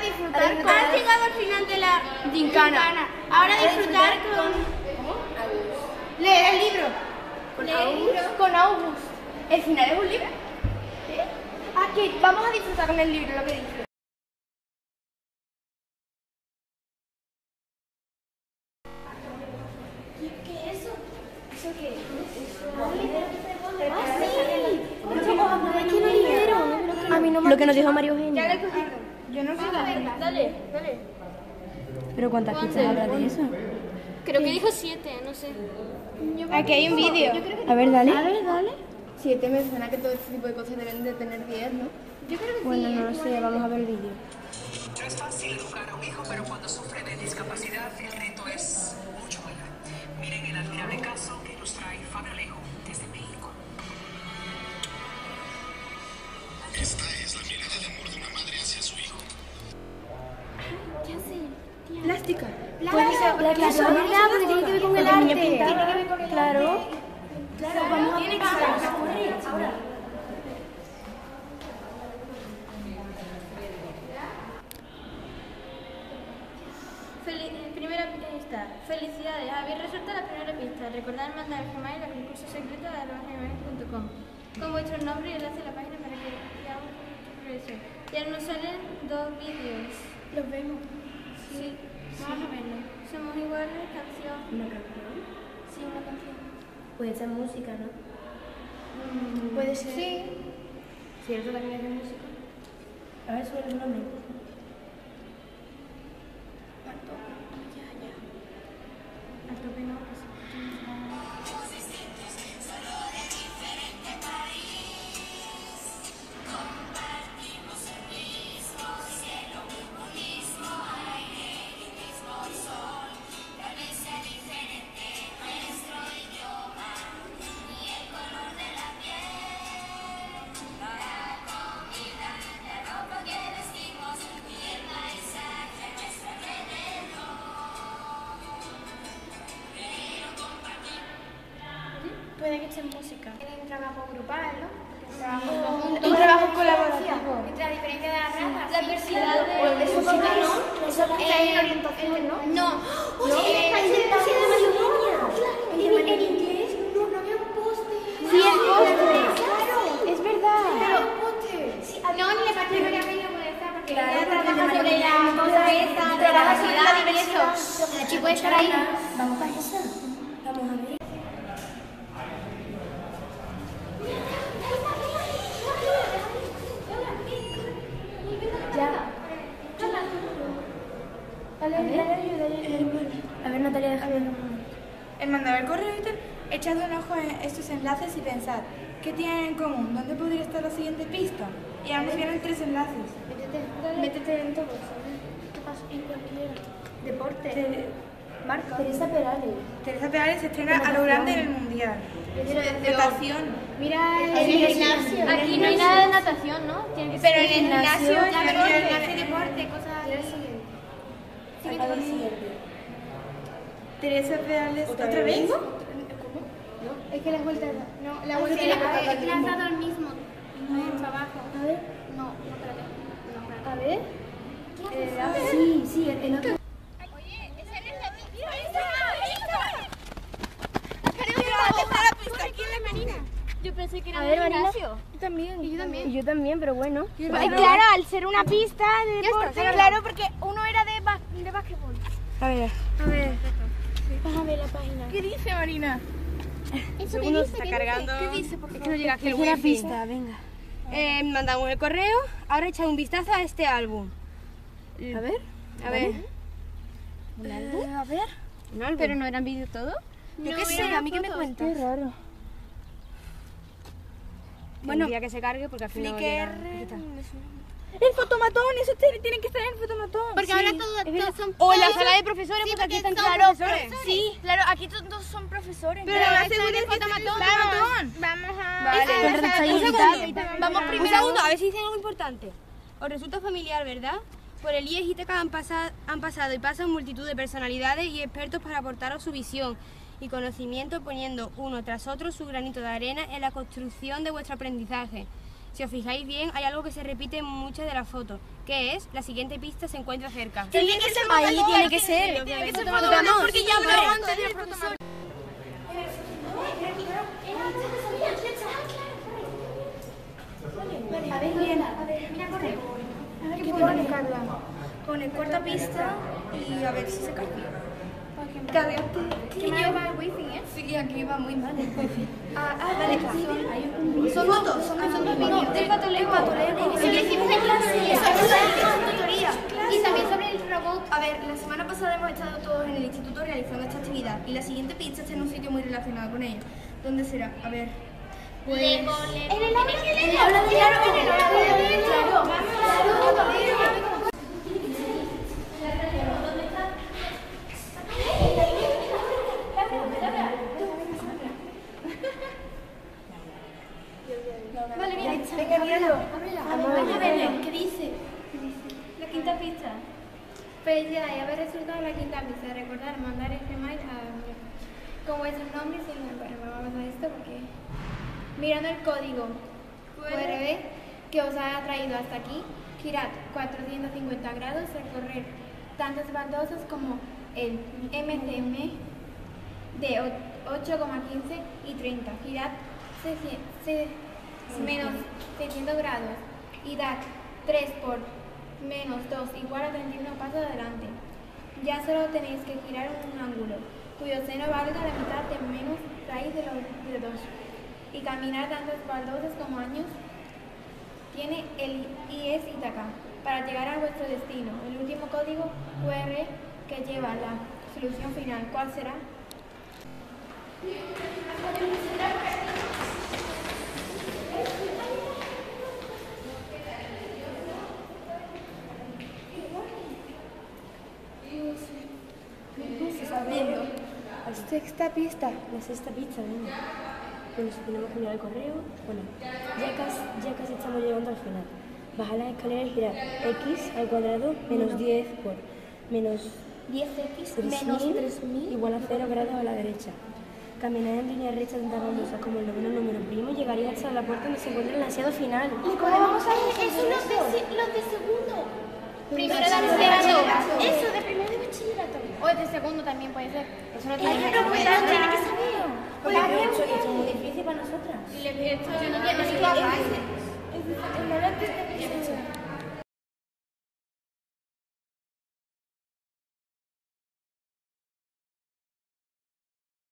a disfrutar. Has llegado al final de la gincana. Ahora disfrutar con leer el libro. Con August. ¿El final es un libro? ¿Eh? Aquí vamos a disfrutar con el libro, lo que dice. ¿Qué es eso? ¿Eso qué es? Lo que nos dijo María Eugenia. Ya le cogí. Yo no sé. Dale. ¿Pero cuántas pistas habrá de eso? Creo que dijo 7, no sé. Aquí hay un vídeo. A ver, dale. 7, me suena que todo este tipo de cosas deben de tener 10, ¿no? Yo creo que bueno, no lo sé, vamos a ver el vídeo. No es fácil educar a un hijo, pero cuando sufre de discapacidad el reto es mucho mayor. Miren el admirable caso que nos trae Fabio Alejo desde México. Esta es la mirada de amor de una madre hacia su hijo. ¿Qué hace? Plástica. Tiene que ver con el arte. Tiene que ver con el arte. Claro, vamos a ver. Ahora. Primera pista. Felicidades, habéis resuelto la primera pista. Recordad mandar el Gmail al concurso secreto de arroba gmail.com con vuestro nombre y enlace a la página para que veamos tu progreso. Ya nos salen 2 vídeos. ¿Los vemos? Sí, más o menos. Somos iguales, canción. ¿Una canción? Sí, una canción. Puede ser música, ¿no? Puede ser. Sí. ¿Cierto? También hay música. A ver, suele el nombre. Al tope no. Puede que sea música. Tiene un trabajo grupal, ¿no? Un trabajo colaborativo. Entre la diferencia de las razas. La diversidad de su música, ¿no? Eso no está en orientación, ¿no? No. Oye, en Macedonia. En inglés no había un poste. Sí, el poste. Claro, es verdad. Pero un poste. No, ni la categoría medio modesta, porque trabaja sobre la pobreza, trabaja sobre la diversidad. El chico está ahí. Vamos para eso. Vamos a ver. A ver, Natalia, déjame un momento. En mandar el correo y tal, echad un ojo en estos enlaces y pensad, ¿qué tienen en común? ¿Dónde podría estar la siguiente pista? Y ambos vienen 3 enlaces. Métete en todos. ¿Qué pasa? En cualquier deporte. Marca. Teresa Perales. Teresa Perales se estrena a lo grande en el mundial. Natación. Mira, el gimnasio. Aquí no hay nada de natación, ¿no? Pero en el gimnasio, en el deporte, cosas así. Teresa Perales, ¿otra vez? ¿Cómo? No, es que las vueltas. No, la vuelta es que han dado el mismo. No es trabajo. A ver. No, a ver. Sí, el otro. Oye, esa no es la pista. ¡Mira, esa! ¡Mira, pista! Aquí es la Marina. Yo pensé que era un gimnasio. Yo también, pero bueno. Claro, al ser una pista de deporte. Claro, porque uno era de básquetbol. A ver. Vas a ver la página. ¿Qué dice, Marina? Eso que dice, está cargando. ¿Qué dice? Porque no llega aquí el wifi. Es una pista, venga. Mandamos el correo. Ahora echa un vistazo a este álbum. A ver. ¿Un álbum? A ver. ¿Un álbum? ¿Pero no eran vídeos todo? Yo qué sé, a mí que me cuentas. Qué raro. Bueno, tendría que se cargue porque al final ¡el fotomatón! Eso tienen que estar en el fotomatón. Porque ahora todos son... O en la sala de profesores, porque aquí están todos profesores. Sí, claro, aquí todos son profesores. Pero la segunda es el fotomatón. Vamos a... Vale, un segundo. Vamos primero. Un segundo, a ver si dicen algo importante. Os resulta familiar, ¿verdad? Por el IES Ítaca han pasado y pasan multitud de personalidades y expertos para aportaros su visión y conocimiento, poniendo uno tras otro su granito de arena en la construcción de vuestro aprendizaje. Si os fijáis bien, hay algo que se repite en muchas de las fotos, que es la siguiente pista se encuentra cerca. Tiene que ser ahí, tiene que ser fotomontaje, porque ya hablaba antes del profesor. A ver, mira, corre. A ver qué pone, Carla. Pone cuarta pista y a ver si se cambia. Que lleva el wifi, ¿eh? Sí, aquí va muy mal el wifi. Vale, son fotos, son dos vídeos. No, del patoleo. Eso lo hicimos en clase. Eso es tutoría. Y también sobre el robot. A ver, la semana pasada hemos estado todos en el instituto realizando esta actividad. Y la siguiente pista está en un sitio muy relacionado con ello. ¿Dónde será? A ver. Pues... en el aula de la... Vale, mira, ábrela. Vamos a ver, ¿qué dice? La quinta pista. Felicidades, haber resultado la quinta pista. Recordar, mandar este mail a... como es el nombre, si no, bueno, vamos a esto porque... mirando el código QR que os ha traído hasta aquí, girad 450 grados, recorrer tantas baldosas como el MCM de 8,15 y 30. Girad menos 600 grados y dar 3 por menos 2 igual a 31 pasos adelante. Ya solo tenéis que girar un ángulo cuyo seno valga la mitad de menos raíz de 2 y caminar tantas baldosas como años tiene el IES Ítaca para llegar a vuestro destino. El último código QR que lleva la solución final, ¿cuál será? Sexta pista. La sexta pista, venga. Bueno, si tenemos que mirar el correo, bueno, ya casi estamos llegando al final. Bajar las escaleras y girar x al cuadrado menos 10 por menos 10x menos 3000 igual a 0 grados a la derecha. Caminar en línea recta tantas baldosas como el noveno número primo y llegaría hasta la puerta donde se encuentra el ansiado final. ¿Y cómo vamos a ir? Eso es los de segundo. Primero de bachillerato. Eso, de primero de bachillerato. O de segundo también puede ser. Eso no tiene que saber. Porque es muy difícil para nosotras. Y le pido esto. Yo no quiero que lo hagáis.